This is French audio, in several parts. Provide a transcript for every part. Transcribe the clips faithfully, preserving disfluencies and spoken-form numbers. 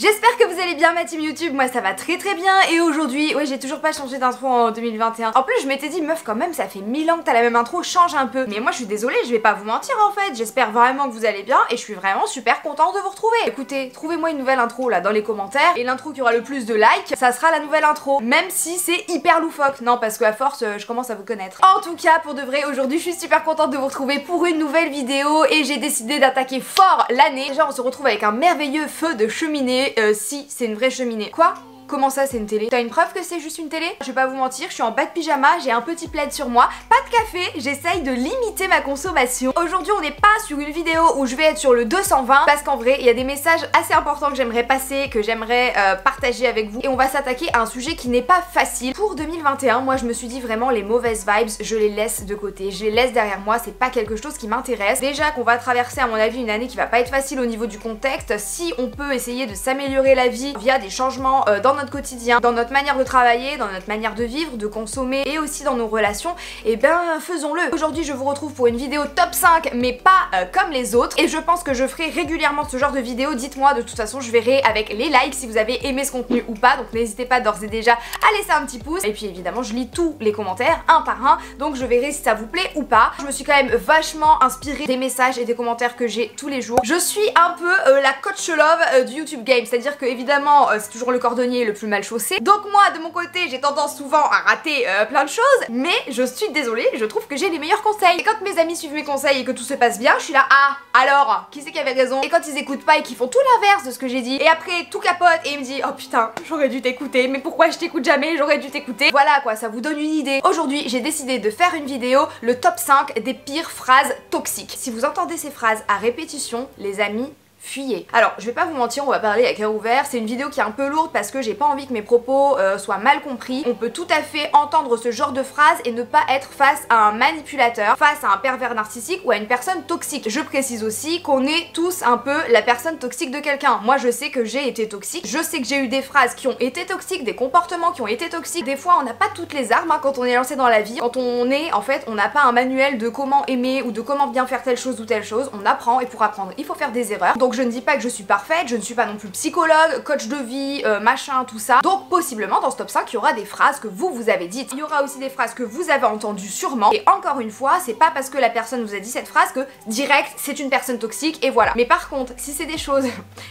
J'espère que vous allez bien ma team YouTube, moi ça va très très bien et aujourd'hui, ouais j'ai toujours pas changé d'intro en deux mille vingt et un. En plus je m'étais dit meuf quand même ça fait mille ans que t'as la même intro, change un peu. Mais moi je suis désolée, je vais pas vous mentir en fait, j'espère vraiment que vous allez bien et je suis vraiment super contente de vous retrouver. Écoutez, trouvez-moi une nouvelle intro là dans les commentaires et l'intro qui aura le plus de likes, ça sera la nouvelle intro. Même si c'est hyper loufoque, non parce qu'à force euh, je commence à vous connaître. En tout cas pour de vrai aujourd'hui je suis super contente de vous retrouver pour une nouvelle vidéo et j'ai décidé d'attaquer fort l'année. Déjà on se retrouve avec un merveilleux feu de cheminée, euh, si c'est une vraie cheminée. Quoi ? Comment ça c'est une télé? T'as une preuve que c'est juste une télé? Je vais pas vous mentir, je suis en bas de pyjama, j'ai un petit plaid sur moi, pas de café, j'essaye de limiter ma consommation. Aujourd'hui on n'est pas sur une vidéo où je vais être sur le deux cent vingt, parce qu'en vrai il y a des messages assez importants que j'aimerais passer, que j'aimerais euh, partager avec vous. Et on va s'attaquer à un sujet qui n'est pas facile. Pour deux mille vingt et un, moi je me suis dit vraiment les mauvaises vibes, je les laisse de côté, je les laisse derrière moi, c'est pas quelque chose qui m'intéresse. Déjà qu'on va traverser à mon avis une année qui va pas être facile au niveau du contexte, si on peut essayer de s'améliorer la vie via des changements euh, dans notre quotidien, dans notre manière de travailler, dans notre manière de vivre, de consommer et aussi dans nos relations, et ben faisons-le. Aujourd'hui je vous retrouve pour une vidéo top cinq mais pas euh, comme les autres et je pense que je ferai régulièrement ce genre de vidéo, dites-moi, de toute façon je verrai avec les likes si vous avez aimé ce contenu ou pas, donc n'hésitez pas d'ores et déjà à laisser un petit pouce et puis évidemment je lis tous les commentaires un par un donc je verrai si ça vous plaît ou pas. Je me suis quand même vachement inspirée des messages et des commentaires que j'ai tous les jours. Je suis un peu euh, la coach love euh, du YouTube game, c'est-à-dire que évidemment euh, c'est toujours le cordonnier le plus mal chaussé. Donc moi de mon côté j'ai tendance souvent à rater euh, plein de choses mais je suis désolée, je trouve que j'ai les meilleurs conseils. Et quand mes amis suivent mes conseils et que tout se passe bien, je suis là ah alors qui c'est qui avait raison. Et quand ils écoutent pas et qu'ils font tout l'inverse de ce que j'ai dit et après tout capote et ils me disent oh putain j'aurais dû t'écouter, mais pourquoi je t'écoute jamais, j'aurais dû t'écouter. Voilà quoi, ça vous donne une idée. Aujourd'hui j'ai décidé de faire une vidéo, le top cinq des pires phrases toxiques. Si vous entendez ces phrases à répétition les amis, fuyez. Alors je vais pas vous mentir, on va parler à cœur ouvert, c'est une vidéo qui est un peu lourde parce que j'ai pas envie que mes propos euh, soient mal compris. On peut tout à fait entendre ce genre de phrase et ne pas être face à un manipulateur, face à un pervers narcissique ou à une personne toxique. Je précise aussi qu'on est tous un peu la personne toxique de quelqu'un. Moi je sais que j'ai été toxique, je sais que j'ai eu des phrases qui ont été toxiques, des comportements qui ont été toxiques. Des fois on n'a pas toutes les armes hein, quand on est lancé dans la vie, quand on est en fait on n'a pas un manuel de comment aimer ou de comment bien faire telle chose ou telle chose, on apprend et pour apprendre il faut faire des erreurs. Donc, Donc je ne dis pas que je suis parfaite, je ne suis pas non plus psychologue, coach de vie, euh, machin, tout ça. Donc possiblement dans ce top cinq il y aura des phrases que vous vous avez dites. Il y aura aussi des phrases que vous avez entendues sûrement. Et encore une fois, c'est pas parce que la personne vous a dit cette phrase que direct c'est une personne toxique et voilà. Mais par contre, si c'est des choses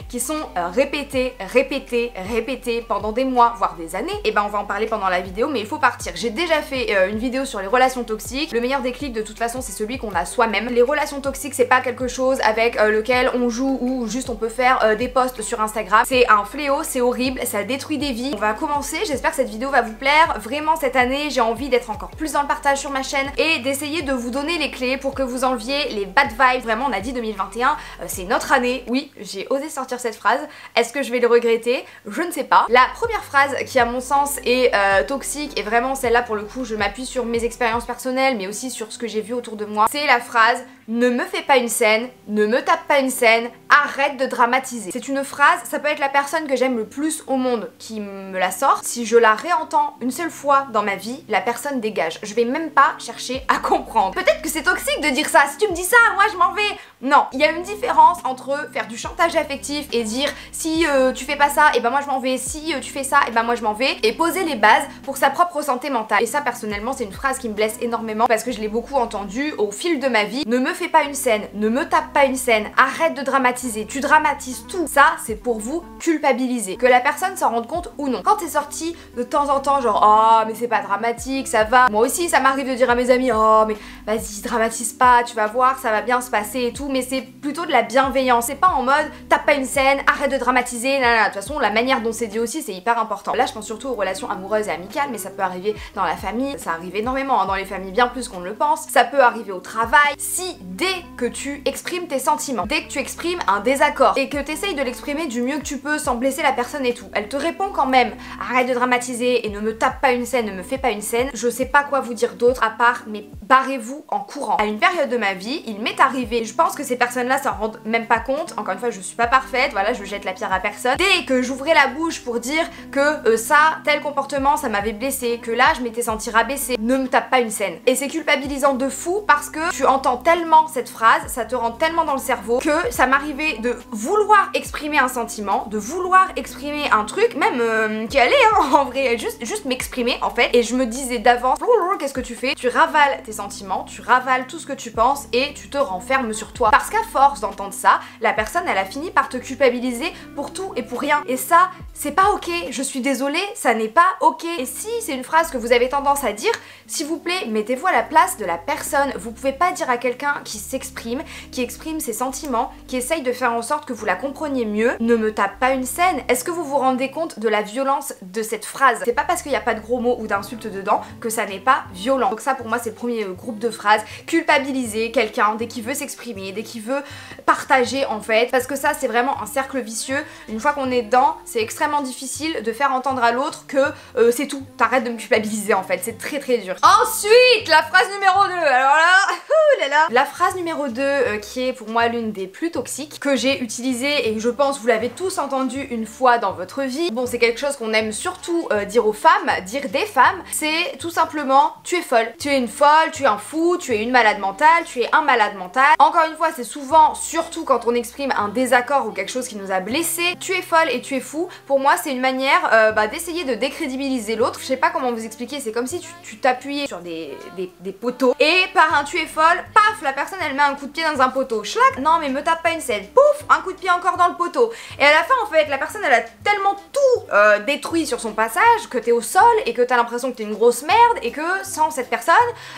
qui sont répétées, répétées, répétées pendant des mois, voire des années, et ben on va en parler pendant la vidéo mais il faut partir. J'ai déjà fait euh, une vidéo sur les relations toxiques. Le meilleur déclic de toute façon c'est celui qu'on a soi-même. Les relations toxiques c'est pas quelque chose avec euh, lequel on joue ou ou juste on peut faire euh, des posts sur Instagram. C'est un fléau, c'est horrible, ça détruit des vies. On va commencer, j'espère que cette vidéo va vous plaire. Vraiment cette année j'ai envie d'être encore plus dans le partage sur ma chaîne et d'essayer de vous donner les clés pour que vous enleviez les bad vibes. Vraiment on a dit deux mille vingt et un, euh, c'est notre année. Oui, j'ai osé sortir cette phrase. Est-ce que je vais le regretter? Je ne sais pas. La première phrase qui à mon sens est euh, toxique et vraiment celle-là pour le coup je m'appuie sur mes expériences personnelles mais aussi sur ce que j'ai vu autour de moi, c'est la phrase ne me fais pas une scène, ne me tape pas une scène, arrête de dramatiser. C'est une phrase, ça peut être la personne que j'aime le plus au monde qui me la sort. Si je la réentends une seule fois dans ma vie, la personne dégage. Je vais même pas chercher à comprendre. Peut-être que c'est toxique de dire ça. Si tu me dis ça, moi je m'en vais. Non, il y a une différence entre faire du chantage affectif et dire si euh, tu fais pas ça, et ben moi je m'en vais. Si euh, tu fais ça, et ben moi je m'en vais. Et poser les bases pour sa propre santé mentale. Et ça personnellement, c'est une phrase qui me blesse énormément parce que je l'ai beaucoup entendue au fil de ma vie. Ne me fais pas une scène, ne me tape pas une scène, arrête de dramatiser. Tu dramatises tout. Ça, c'est pour vous culpabiliser. Que la personne s'en rende compte ou non. Quand t'es sorti de temps en temps, genre oh, mais c'est pas dramatique, ça va. Moi aussi, ça m'arrive de dire à mes amis oh, mais vas-y, dramatise pas, tu vas voir, ça va bien se passer et tout. Mais c'est plutôt de la bienveillance. C'est pas en mode tape pas une scène, arrête de dramatiser, nanana. De toute façon, la manière dont c'est dit aussi, c'est hyper important. Là, je pense surtout aux relations amoureuses et amicales, mais ça peut arriver dans la famille. Ça arrive énormément hein, dans les familles, bien plus qu'on ne le pense. Ça peut arriver au travail. Si dès que tu exprimes tes sentiments, dès que tu exprimes un désaccord et que t'essayes de l'exprimer du mieux que tu peux sans blesser la personne et tout, elle te répond quand même arrête de dramatiser et ne me tape pas une scène, ne me fais pas une scène, je sais pas quoi vous dire d'autre à part mais barrez-vous en courant. À une période de ma vie, il m'est arrivé, je pense que ces personnes là s'en rendent même pas compte, encore une fois je suis pas parfaite, voilà je jette la pierre à personne, dès que j'ouvrais la bouche pour dire que euh, ça, tel comportement ça m'avait blessé, que là je m'étais sentie rabaissée, ne me tape pas une scène. Et c'est culpabilisant de fou parce que tu entends tellement tellement cette phrase, ça te rentre tellement dans le cerveau que ça m'arrivait de vouloir exprimer un sentiment, de vouloir exprimer un truc, même euh, qui allait hein, en vrai, juste, juste m'exprimer en fait. Et je me disais d'avance, qu'est-ce que tu fais? Tu ravales tes sentiments, tu ravales tout ce que tu penses et tu te renfermes sur toi. Parce qu'à force d'entendre ça, la personne elle a fini par te culpabiliser pour tout et pour rien. Et ça, c'est pas ok, je suis désolée, ça n'est pas ok. Et si c'est une phrase que vous avez tendance à dire, s'il vous plaît, mettez-vous à la place de la personne. Vous pouvez pas dire à quelqu'un qui s'exprime, qui exprime ses sentiments, qui essaye de faire en sorte que vous la compreniez mieux, ne me tape pas une scène. Est-ce que vous vous rendez compte de la violence de cette phrase? C'est pas parce qu'il n'y a pas de gros mots ou d'insultes dedans que ça n'est pas violent. Donc ça pour moi c'est le premier groupe de phrases, culpabiliser quelqu'un dès qu'il veut s'exprimer, dès qu'il veut partager en fait, parce que ça c'est vraiment un cercle vicieux. Une fois qu'on est dedans, c'est extrêmement difficile de faire entendre à l'autre que euh, c'est tout, t'arrêtes de me culpabiliser en fait, c'est très très dur. Ensuite, la phrase numéro deux, alors là, ouh là là. La phrase numéro deux euh, qui est pour moi l'une des plus toxiques que j'ai utilisée et que je pense vous l'avez tous entendu une fois dans votre vie. Bon, c'est quelque chose qu'on aime surtout euh, dire aux femmes, dire des femmes, c'est tout simplement tu es folle, tu es une folle, tu es un fou, tu es une malade mentale, tu es un malade mental. Encore une fois, c'est souvent, surtout quand on exprime un désaccord ou quelque chose qui nous a blessé, tu es folle et tu es fou. Pour moi, c'est une manière euh, bah, d'essayer de décrédibiliser l'autre. Je sais pas comment vous expliquer, c'est comme si tu t'appuyais sur des, des, des poteaux et par un tu es folle, paf, la personne elle met un coup de pied dans un poteau, schlac, non mais me tape pas une scène, pouf, un coup de pied encore dans le poteau. Et à la fin en fait, la personne elle a tellement tout euh, détruit sur son passage que t'es au sol et que t'as l'impression que t'es une grosse merde et que sans cette personne,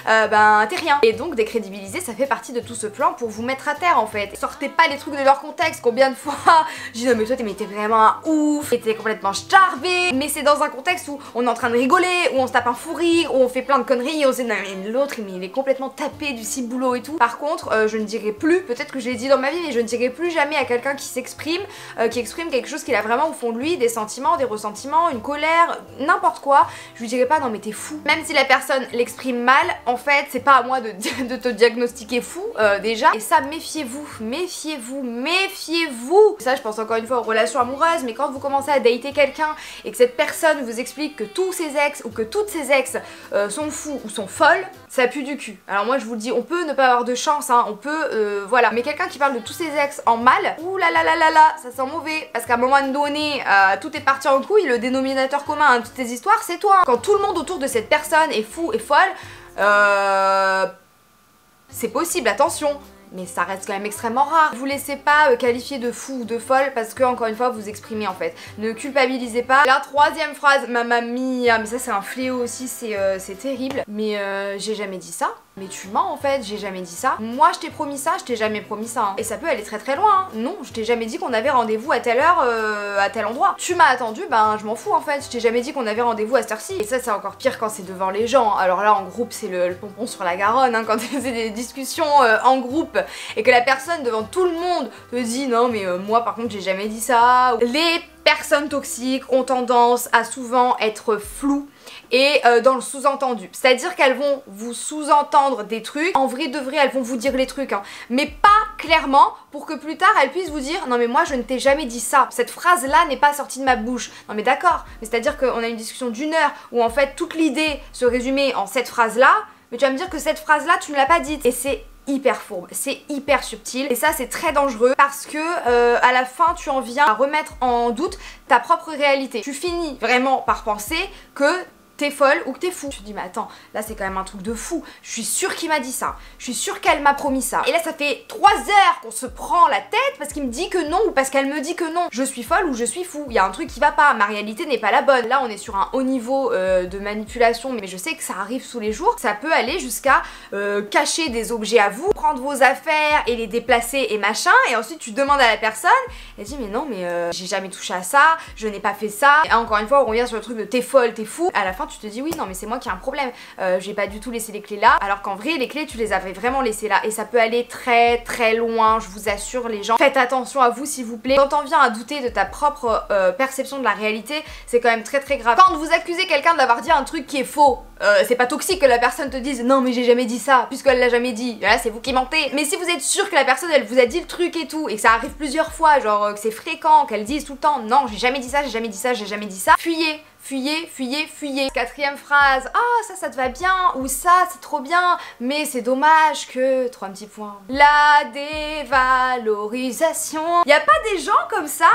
euh, ben t'es rien. Et donc décrédibiliser, ça fait partie de tout ce plan pour vous mettre à terre en fait. Sortez pas les trucs de leur contexte, combien de fois j'ai dit non mais toi t'es vraiment un ouf, t'es complètement starvé, mais c'est dans un contexte où on est en train de rigoler, où on se tape un fou rire, où on fait plein de conneries, et on se dit non mais l'autre il est complètement tapé du ciboulot et tout. Par contre, euh, je ne dirai plus, peut-être que je l'ai dit dans ma vie, mais je ne dirai plus jamais à quelqu'un qui s'exprime, euh, qui exprime quelque chose qu'il a vraiment au fond de lui, des sentiments, des ressentiments, une colère, n'importe quoi, je lui dirai pas non mais t'es fou. Même si la personne l'exprime mal, en fait c'est pas à moi de, de te diagnostiquer fou euh, déjà. Et ça méfiez-vous, méfiez-vous, méfiez-vous. Ça je pense encore une fois aux relations amoureuses, mais quand vous commencez à dater quelqu'un et que cette personne vous explique que tous ses ex ou que toutes ses ex euh, sont fous ou sont folles, ça pue du cul. Alors moi je vous le dis, on peut ne pas avoir de chance, hein, on peut, euh, voilà. Mais quelqu'un qui parle de tous ses ex en mal, ouh là là là là là, ça sent mauvais. Parce qu'à un moment donné, euh, tout est parti en couille, le dénominateur commun de toutes tes histoires, c'est toi. Hein. Quand tout le monde autour de cette personne est fou et folle, euh, c'est possible, attention. Mais ça reste quand même extrêmement rare. Vous laissez pas qualifier de fou ou de folle parce que encore une fois vous exprimez en fait. Ne culpabilisez pas. La troisième phrase, mamma mia, mais ça c'est un fléau aussi, c'est euh, terrible. Mais euh, j'ai jamais dit ça. Mais tu mens en fait, j'ai jamais dit ça. Moi je t'ai promis ça, je t'ai jamais promis ça. Hein. Et ça peut aller très très loin. Hein. Non, je t'ai jamais dit qu'on avait rendez-vous à telle heure, euh, à tel endroit. Tu m'as attendu, ben je m'en fous en fait. Je t'ai jamais dit qu'on avait rendez-vous à cette heure-ci. Et ça c'est encore pire quand c'est devant les gens. Alors là en groupe c'est le, le pompon sur la Garonne, hein, quand c'est des discussions euh, en groupe et que la personne devant tout le monde te dit non mais euh, moi par contre j'ai jamais dit ça. Les personnes toxiques ont tendance à souvent être floues et euh, dans le sous-entendu, c'est-à-dire qu'elles vont vous sous-entendre des trucs, en vrai de vrai elles vont vous dire les trucs, hein, mais pas clairement pour que plus tard elles puissent vous dire non mais moi je ne t'ai jamais dit ça, cette phrase là n'est pas sortie de ma bouche, non mais d'accord, mais c'est-à-dire qu'on a une discussion d'une heure où en fait toute l'idée se résumait en cette phrase là, mais tu vas me dire que cette phrase là tu ne l'as pas dite, et c'est hyper fourbe, c'est hyper subtil et ça c'est très dangereux parce que euh, à la fin tu en viens à remettre en doute ta propre réalité. Tu finis vraiment par penser que t'es folle ou que t'es fou. Tu te dis mais attends, là c'est quand même un truc de fou. Je suis sûre qu'il m'a dit ça. Je suis sûre qu'elle m'a promis ça. Et là ça fait trois heures qu'on se prend la tête parce qu'il me dit que non ou parce qu'elle me dit que non. Je suis folle ou je suis fou. Il y a un truc qui va pas. Ma réalité n'est pas la bonne. Là on est sur un haut niveau euh, de manipulation, mais je sais que ça arrive tous les jours. Ça peut aller jusqu'à euh, cacher des objets à vous, prendre vos affaires et les déplacer et machin. Et ensuite tu demandes à la personne, elle dit mais non mais euh, j'ai jamais touché à ça, je n'ai pas fait ça. Et encore une fois on revient sur le truc de t'es folle, t'es fou. À la fin tu te dis oui non mais c'est moi qui ai un problème, euh, j'ai pas du tout laissé les clés là, alors qu'en vrai les clés tu les avais vraiment laissées là, et ça peut aller très très loin, je vous assure les gens, faites attention à vous s'il vous plaît. Quand on vient à douter de ta propre euh, perception de la réalité, c'est quand même très très grave. Quand vous accusez quelqu'un d'avoir dit un truc qui est faux, Euh, c'est pas toxique que la personne te dise non mais j'ai jamais dit ça puisqu'elle l'a jamais dit, là c'est vous qui mentez. Mais si vous êtes sûr que la personne elle vous a dit le truc et tout, et que ça arrive plusieurs fois, genre euh, que c'est fréquent, qu'elle dise tout le temps non j'ai jamais dit ça, j'ai jamais dit ça, j'ai jamais dit ça, fuyez, fuyez, fuyez, fuyez. Quatrième phrase, ah ça ça te va bien, ou ça c'est trop bien, mais c'est dommage que... Trois petits points. La dévalorisation. Y a pas des gens comme ça,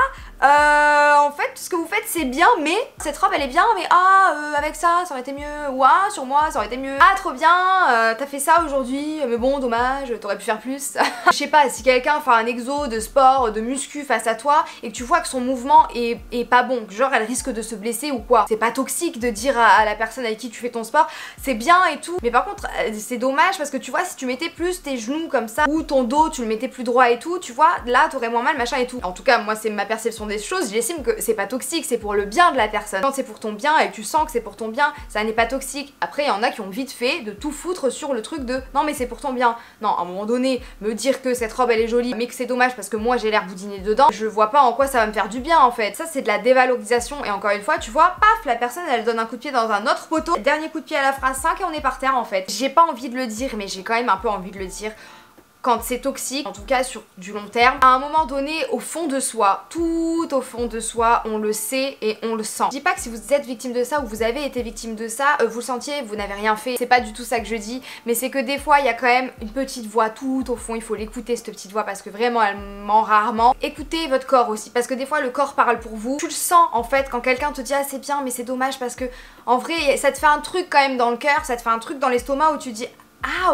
euh, en fait tout ce que vous faites c'est bien, mais cette robe elle est bien, mais ah euh, avec ça ça aurait été mieux, ou ah sur moi ça aurait été mieux, ah trop bien, euh, t'as fait ça aujourd'hui, mais bon dommage, t'aurais pu faire plus. Je sais pas, si quelqu'un fait un exo de sport, de muscu face à toi, et que tu vois que son mouvement est, est pas bon, genre elle risque de se blesser ou quoi. C'est pas toxique de dire à la personne avec qui tu fais ton sport c'est bien et tout, mais par contre c'est dommage parce que tu vois si tu mettais plus tes genoux comme ça ou ton dos tu le mettais plus droit et tout, tu vois là t'aurais moins mal machin et tout. En tout cas moi c'est ma perception des choses, j'estime que c'est pas toxique, c'est pour le bien de la personne. Quand c'est pour ton bien et que tu sens que c'est pour ton bien, ça n'est pas toxique. Après il y en a qui ont vite fait de tout foutre sur le truc de non mais c'est pour ton bien. Non, à un moment donné me dire que cette robe elle est jolie mais que c'est dommage parce que moi j'ai l'air boudinée dedans, je vois pas en quoi ça va me faire du bien en fait. Ça c'est de la dévalorisation et encore une fois tu vois paf, la personne elle donne un coup de pied dans un autre poteau, dernier coup de pied à la phrase cinq et on est par terre en fait. J'ai pas envie de le dire mais j'ai quand même un peu envie de le dire quand c'est toxique, en tout cas sur du long terme. À un moment donné, au fond de soi, tout au fond de soi, on le sait et on le sent. Je dis pas que si vous êtes victime de ça ou vous avez été victime de ça, vous le sentiez, vous n'avez rien fait, c'est pas du tout ça que je dis, mais c'est que des fois il y a quand même une petite voix tout au fond, il faut l'écouter cette petite voix parce que vraiment elle ment rarement. Écoutez votre corps aussi parce que des fois le corps parle pour vous, tu le sens en fait quand quelqu'un te dit ah c'est bien mais c'est dommage parce que en vrai ça te fait un truc quand même dans le cœur, ça te fait un truc dans l'estomac où tu dis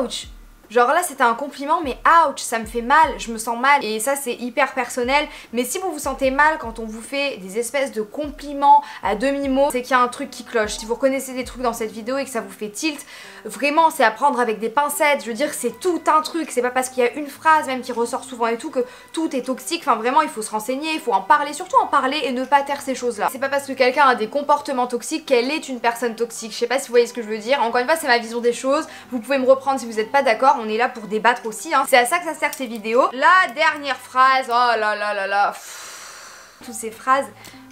ouch. Genre là c'était un compliment mais ouch, ça me fait mal, je me sens mal, et ça c'est hyper personnel. Mais si vous vous sentez mal quand on vous fait des espèces de compliments à demi-mot, c'est qu'il y a un truc qui cloche. Si vous reconnaissez des trucs dans cette vidéo et que ça vous fait tilt, vraiment c'est à prendre avec des pincettes, je veux dire c'est tout un truc, c'est pas parce qu'il y a une phrase même qui ressort souvent et tout que tout est toxique, enfin vraiment il faut se renseigner, il faut en parler, surtout en parler et ne pas taire ces choses là. C'est pas parce que quelqu'un a des comportements toxiques qu'elle est une personne toxique, je sais pas si vous voyez ce que je veux dire, encore une fois c'est ma vision des choses, vous pouvez me reprendre si vous n'êtes pas d'accord. On est là pour débattre aussi, hein. C'est à ça que ça sert ces vidéos. La dernière phrase, oh là là là là, pff, toutes ces phrases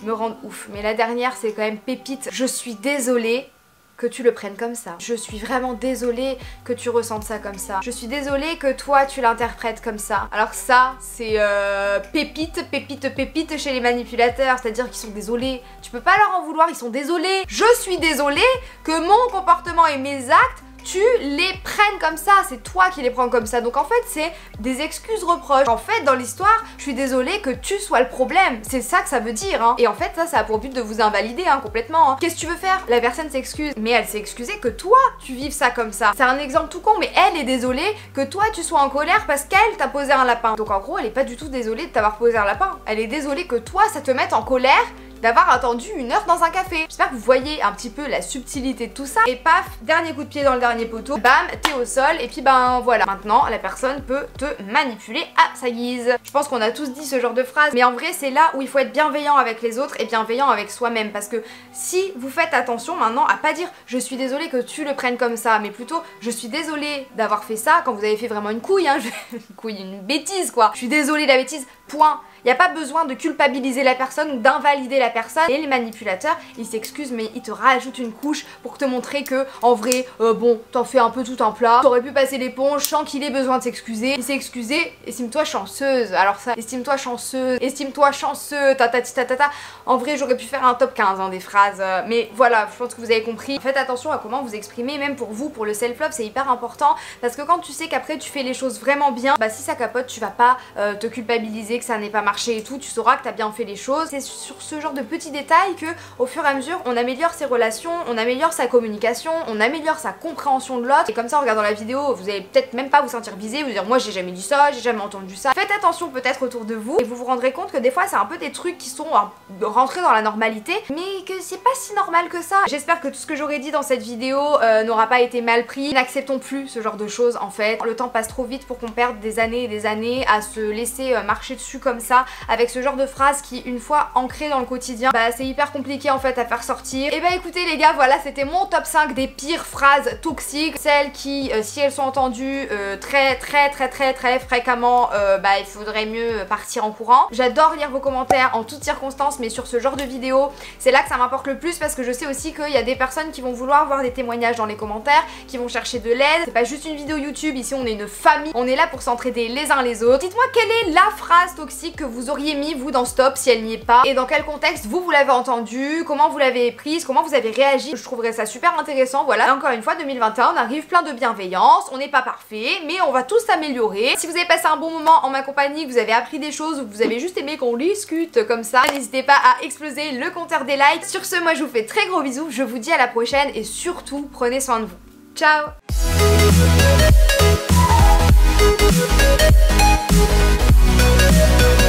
me rendent ouf. Mais la dernière, c'est quand même pépite. Je suis désolée que tu le prennes comme ça. Je suis vraiment désolée que tu ressentes ça comme ça. Je suis désolée que toi tu l'interprètes comme ça. Alors ça c'est euh, pépite, pépite, pépite chez les manipulateurs, c'est à dire qu'ils sont désolés. Tu peux pas leur en vouloir, ils sont désolés. Je suis désolée que mon comportement et mes actes tu les prennes comme ça, c'est toi qui les prends comme ça. Donc en fait c'est des excuses reproches. En fait dans l'histoire je suis désolée que tu sois le problème, c'est ça que ça veut dire hein. Et en fait ça ça a pour but de vous invalider hein, complètement hein. Qu'est-ce que tu veux faire? La personne s'excuse, mais elle s'est excusée que toi tu vives ça comme ça. C'est un exemple tout con, mais elle est désolée que toi tu sois en colère parce qu'elle t'a posé un lapin. Donc en gros elle est pas du tout désolée de t'avoir posé un lapin, elle est désolée que toi ça te mette en colère d'avoir attendu une heure dans un café. J'espère que vous voyez un petit peu la subtilité de tout ça. Et paf, dernier coup de pied dans le dernier poteau, bam, t'es au sol et puis ben voilà. Maintenant la personne peut te manipuler à sa guise. Je pense qu'on a tous dit ce genre de phrase, mais en vrai c'est là où il faut être bienveillant avec les autres et bienveillant avec soi-même, parce que si vous faites attention maintenant à pas dire je suis désolée que tu le prennes comme ça, mais plutôt je suis désolée d'avoir fait ça quand vous avez fait vraiment une couille, hein, une couille, une bêtise quoi. Je suis désolée de la bêtise, point. Il n'y a pas besoin de culpabiliser la personne ou d'invalider la personne. Et les manipulateurs, ils s'excusent mais ils te rajoutent une couche pour te montrer que, en vrai, euh, bon, t'en fais un peu tout un plat, t'aurais pu passer l'éponge sans qu'il ait besoin de s'excuser. Il s'est excusé, estime-toi chanceuse. Alors ça, estime-toi chanceuse, estime-toi chanceux, ta ta ta ta ta. En vrai, j'aurais pu faire un top quinze hein, des phrases, euh, mais voilà, je pense que vous avez compris. Faites attention à comment vous exprimez, même pour vous, pour le self-love, c'est hyper important, parce que quand tu sais qu'après tu fais les choses vraiment bien, bah si ça capote, tu vas pas euh, te culpabiliser que ça n'est pas mal marché et tout, tu sauras que t'as bien fait les choses. C'est sur ce genre de petits détails que, au fur et à mesure, on améliore ses relations, on améliore sa communication, on améliore sa compréhension de l'autre. Et comme ça, en regardant la vidéo, vous allez peut-être même pas vous sentir visé, vous dire moi j'ai jamais dit ça, j'ai jamais entendu ça. Faites attention peut-être autour de vous et vous vous rendrez compte que des fois c'est un peu des trucs qui sont rentrés dans la normalité, mais que c'est pas si normal que ça. J'espère que tout ce que j'aurais dit dans cette vidéo euh, n'aura pas été mal pris. N'acceptons plus ce genre de choses en fait. Le temps passe trop vite pour qu'on perde des années et des années à se laisser euh, marcher dessus comme ça. ça, avec ce genre de phrase qui, une fois ancrée dans le quotidien, bah c'est hyper compliqué en fait à faire sortir. Et bah écoutez les gars, voilà, c'était mon top cinq des pires phrases toxiques, celles qui, euh, si elles sont entendues euh, très très très très très fréquemment, euh, bah il faudrait mieux partir en courant. J'adore lire vos commentaires en toutes circonstances, mais sur ce genre de vidéo, c'est là que ça m'importe le plus, parce que je sais aussi qu'il y a des personnes qui vont vouloir voir des témoignages dans les commentaires, qui vont chercher de l'aide. C'est pas juste une vidéo YouTube, ici on est une famille, on est là pour s'entraider les uns les autres. Dites-moi quelle est la phrase toxique que vous auriez mis vous dans ce top si elle n'y est pas, et dans quel contexte vous vous l'avez entendue, comment vous l'avez prise, comment vous avez réagi. Je trouverais ça super intéressant, voilà. Et encore une fois, deux mille vingt et un, on arrive plein de bienveillance, on n'est pas parfait, mais on va tous s'améliorer. Si vous avez passé un bon moment en ma compagnie, que vous avez appris des choses, vous avez juste aimé qu'on discute comme ça, n'hésitez pas à exploser le compteur des likes. Sur ce, moi je vous fais très gros bisous, je vous dis à la prochaine et surtout prenez soin de vous. Ciao. We'll be right